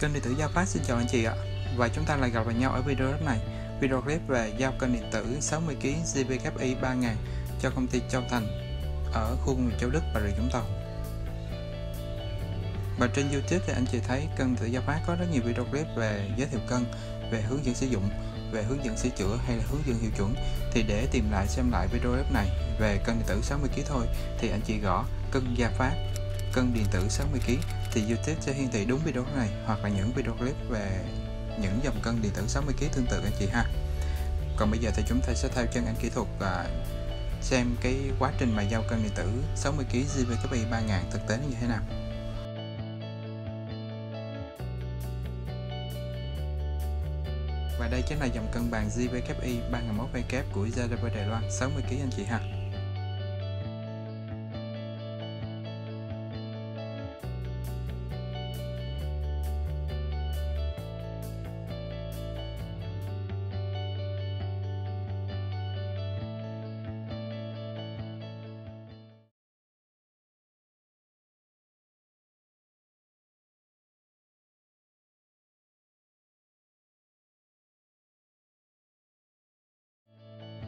Cân Điện Tử Gia Phát xin chào anh chị ạ. Và chúng ta lại gặp lại nhau ở video clip này. Video clip về dao cân điện tử 60kg JWI-3000 cho công ty Châu Thành ở khu công nghiệp Châu Đức, Bà Rịa Vũng Tàu. Và trên YouTube thì anh chị thấy Cân Điện Tử Gia Phát có rất nhiều video clip về giới thiệu cân, về hướng dẫn sử dụng, về hướng dẫn sửa chữa hay là hướng dẫn hiệu chuẩn. Thì để tìm lại xem lại video clip này về cân điện tử 60kg thôi, thì anh chị gõ Cân Gia Phát, cân điện tử 60kg thì YouTube sẽ hiển thị đúng video này hoặc là những video clip về những dòng cân điện tử 60kg tương tự anh chị ha. Còn bây giờ thì chúng ta sẽ theo chân anh kỹ thuật và xem cái quá trình mà dao cân điện tử 60kg JWI-3000 thực tế như thế nào. Và đây chính là dòng cân bàn JWI-3000 của Jadever Đài Loan 60kg anh chị ha.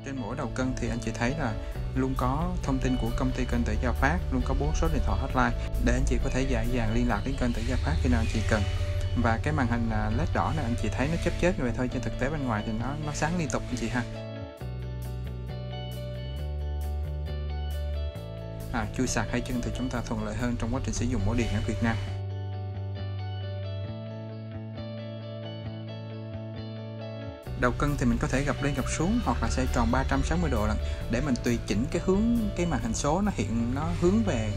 Trên mỗi đầu cân thì anh chị thấy là luôn có thông tin của công ty Cân Điện Tử Gia Phát, luôn có 4 số điện thoại hotline để anh chị có thể dễ dàng liên lạc đến Cân Điện Tử Gia Phát khi nào anh chị cần. Và cái màn hình led đỏ này anh chị thấy nó chớp chớp như vậy thôi, trên thực tế bên ngoài thì nó sáng liên tục anh chị ha. Chui sạc hai chân thì chúng ta thuận lợi hơn trong quá trình sử dụng ổ điện ở Việt Nam. Đầu cân thì mình có thể gập lên gập xuống hoặc là xoay tròn 360 độ lần để mình tùy chỉnh cái hướng, cái màn hình số nó hiện nó hướng về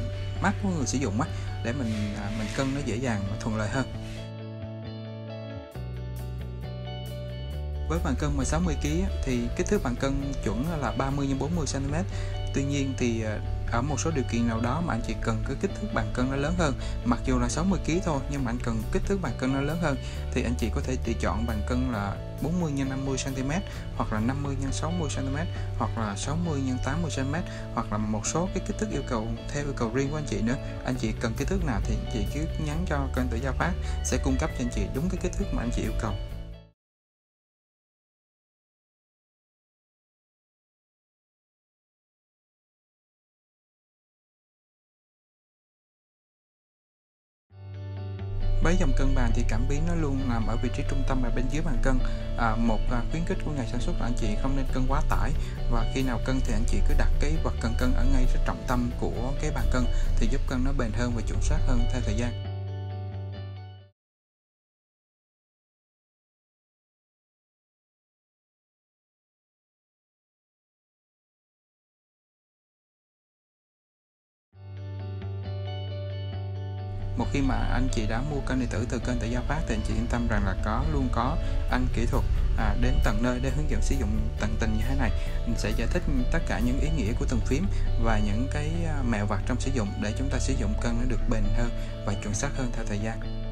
mắt của người sử dụng á, để mình cân nó dễ dàng và thuận lợi hơn. Với bàn cân 60kg thì kích thước bàn cân chuẩn là 30 x 40 cm. Tuy nhiên thì ở một số điều kiện nào đó mà anh chị cần cái kích thước bàn cân nó lớn hơn, mặc dù là 60kg thôi nhưng mà anh cần kích thước bàn cân nó lớn hơn thì anh chị có thể tự chọn bàn cân là 40 x 50 cm hoặc là 50 x 60 cm hoặc là 60 x 80 cm hoặc là một số cái kích thước yêu cầu theo yêu cầu riêng của anh chị nữa. Anh chị cần kích thước nào thì anh chị cứ nhắn cho Cân Điện Tử Gia Phát sẽ cung cấp cho anh chị đúng cái kích thước mà anh chị yêu cầu. Với dòng cân bàn thì cảm biến nó luôn nằm ở vị trí trung tâm và bên dưới bàn cân. Một khuyến khích của nhà sản xuất là anh chị không nên cân quá tải, và khi nào cân thì anh chị cứ đặt cái vật cần cân ở ngay trọng tâm của cái bàn cân thì giúp cân nó bền hơn và chuẩn xác hơn theo thời gian. Một khi mà anh chị đã mua cân điện tử từ Cân Điện Tử Gia Phát thì anh chị yên tâm rằng là luôn có anh kỹ thuật đến tận nơi để hướng dẫn sử dụng tận tình như thế này. Mình sẽ giải thích tất cả những ý nghĩa của từng phím và những cái mẹo vặt trong sử dụng để chúng ta sử dụng cân nó được bền hơn và chuẩn xác hơn theo thời gian.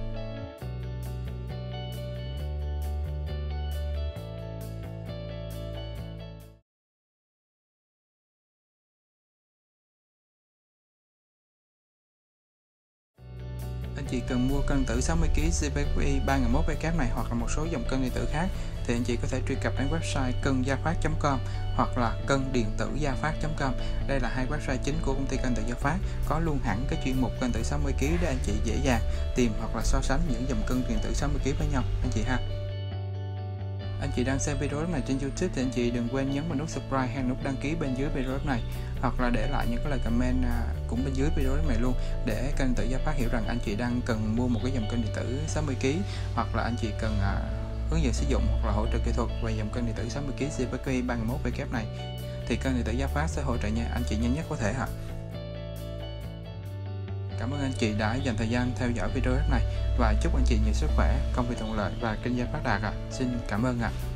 Anh chị cần mua cân điện tử 60kg JWI-3000 này hoặc là một số dòng cân điện tử khác thì anh chị có thể truy cập đến website cân gia phát.com hoặc là cân điện tử gia phát.com. Đây là hai website chính của công ty Cân Điện Tử Gia Phát, có luôn hẳn cái chuyên mục cân điện tử 60kg để anh chị dễ dàng tìm hoặc là so sánh những dòng cân điện tử 60kg với nhau anh chị ha. Anh chị đang xem video này trên YouTube thì anh chị đừng quên nhấn vào nút subscribe hay nút đăng ký bên dưới video này, hoặc là để lại những cái lời comment cũng bên dưới video này luôn để Cân Điện Tử Gia Phát hiểu rằng anh chị đang cần mua một cái dòng cân điện tử 60kg hoặc là anh chị cần hướng dẫn sử dụng hoặc là hỗ trợ kỹ thuật về dòng cân điện tử 60kg JWI-3000 này thì Cân Điện Tử Gia Phát sẽ hỗ trợ nha anh chị nhanh nhất có thể hả. Cảm ơn anh chị đã dành thời gian theo dõi video này và chúc anh chị nhiều sức khỏe, công việc thuận lợi và kinh doanh phát đạt ạ. Xin cảm ơn ạ.